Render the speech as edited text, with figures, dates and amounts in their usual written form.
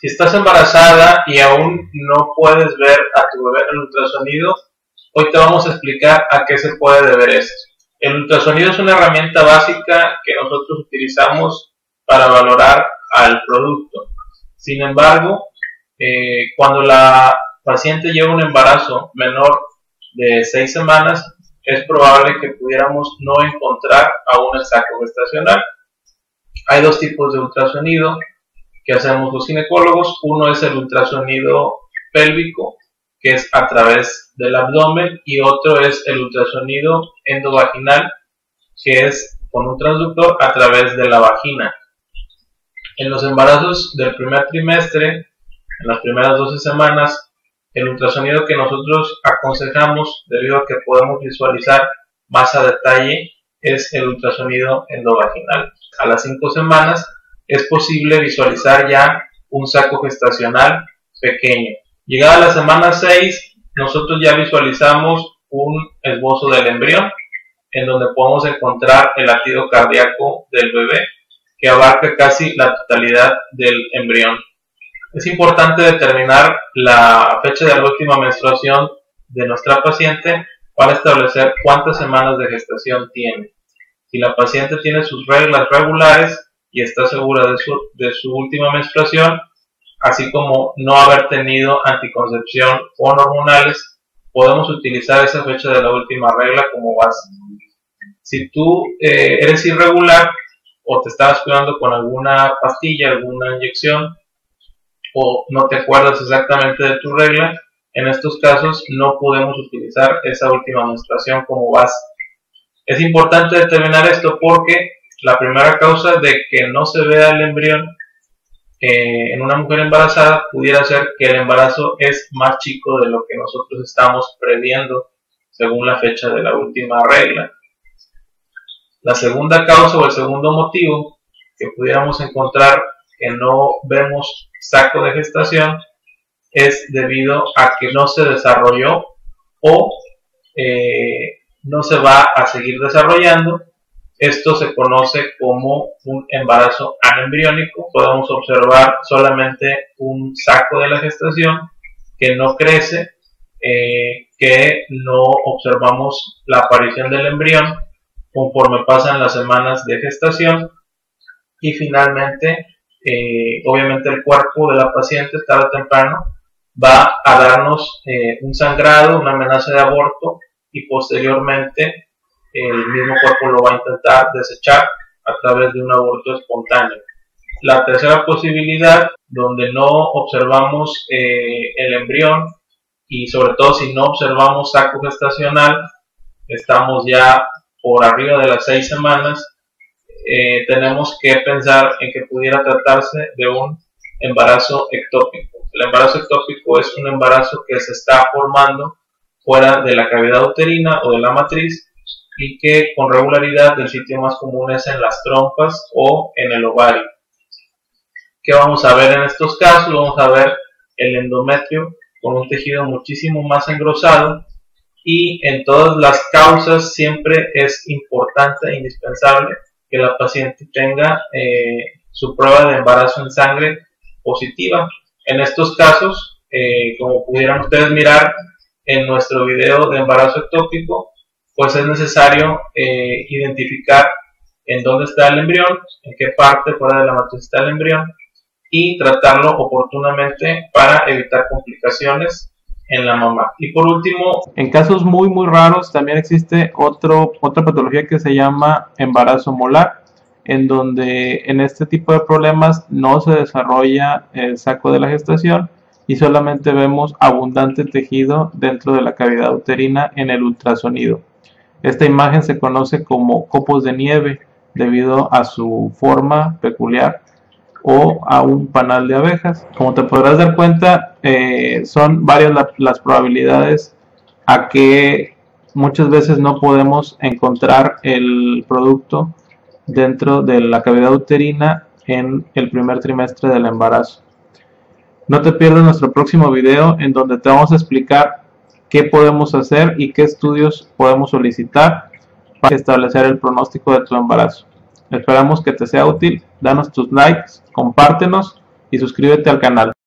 Si estás embarazada y aún no puedes ver a tu bebé en el ultrasonido, hoy te vamos a explicar a qué se puede deber esto. El ultrasonido es una herramienta básica que nosotros utilizamos para valorar al producto. Sin embargo, cuando la paciente lleva un embarazo menor de 6 semanas, es probable que pudiéramos no encontrar aún el saco gestacional. Hay dos tipos de ultrasonido que hacemos los ginecólogos. Uno es el ultrasonido pélvico, que es a través del abdomen, y otro es el ultrasonido endovaginal, que es con un transductor a través de la vagina. En los embarazos del primer trimestre, en las primeras 12 semanas, el ultrasonido que nosotros aconsejamos, debido a que podemos visualizar más a detalle, es el ultrasonido endovaginal. A las 5 semanas es posible visualizar ya un saco gestacional pequeño. Llegada a la semana 6, nosotros ya visualizamos un esbozo del embrión, en donde podemos encontrar el latido cardíaco del bebé, que abarca casi la totalidad del embrión. Es importante determinar la fecha de la última menstruación de nuestra paciente para establecer cuántas semanas de gestación tiene. Si la paciente tiene sus reglas regulares y está segura de su última menstruación, así como no haber tenido anticoncepción o hormonales, podemos utilizar esa fecha de la última regla como base. Si tú eres irregular o te estabas cuidando con alguna pastilla, alguna inyección, o no te acuerdas exactamente de tu regla, en estos casos no podemos utilizar esa última menstruación como base. Es importante determinar esto porque la primera causa de que no se vea el embrión en una mujer embarazada pudiera ser que el embarazo es más chico de lo que nosotros estamos previendo según la fecha de la última regla. La segunda causa o el segundo motivo que pudiéramos encontrar que no vemos saco de gestación es debido a que no se desarrolló o no se va a seguir desarrollando. Esto se conoce como un embarazo anembriónico. Podemos observar solamente un saco de la gestación que no crece, que no observamos la aparición del embrión conforme pasan las semanas de gestación. Y finalmente, obviamente el cuerpo de la paciente tarde o temprano va a darnos un sangrado, una amenaza de aborto, y posteriormente el mismo cuerpo lo va a intentar desechar a través de un aborto espontáneo. La tercera posibilidad, donde no observamos el embrión y sobre todo si no observamos saco gestacional, estamos ya por arriba de las 6 semanas, tenemos que pensar en que pudiera tratarse de un embarazo ectópico. El embarazo ectópico es un embarazo que se está formando fuera de la cavidad uterina o de la matriz, y que con regularidad el sitio más común es en las trompas o en el ovario. ¿Qué vamos a ver en estos casos? Vamos a ver el endometrio con un tejido muchísimo más engrosado, y en todas las causas siempre es importante e indispensable que la paciente tenga su prueba de embarazo en sangre positiva. En estos casos, como pudieran ustedes mirar en nuestro video de embarazo ectópico, pues es necesario identificar en dónde está el embrión, en qué parte fuera de la matriz está el embrión, y tratarlo oportunamente para evitar complicaciones en la mamá. Y por último, en casos muy raros también existe otra patología que se llama embarazo molar, en donde en este tipo de problemas no se desarrolla el saco de la gestación y solamente vemos abundante tejido dentro de la cavidad uterina en el ultrasonido. Esta imagen se conoce como copos de nieve debido a su forma peculiar, o a un panal de abejas. Como te podrás dar cuenta, son varias las probabilidades a que muchas veces no podemos encontrar el producto dentro de la cavidad uterina en el primer trimestre del embarazo. No te pierdas nuestro próximo video, en donde te vamos a explicar qué podemos hacer y qué estudios podemos solicitar para establecer el pronóstico de tu embarazo. Esperamos que te sea útil. Danos tus likes, compártenos y suscríbete al canal.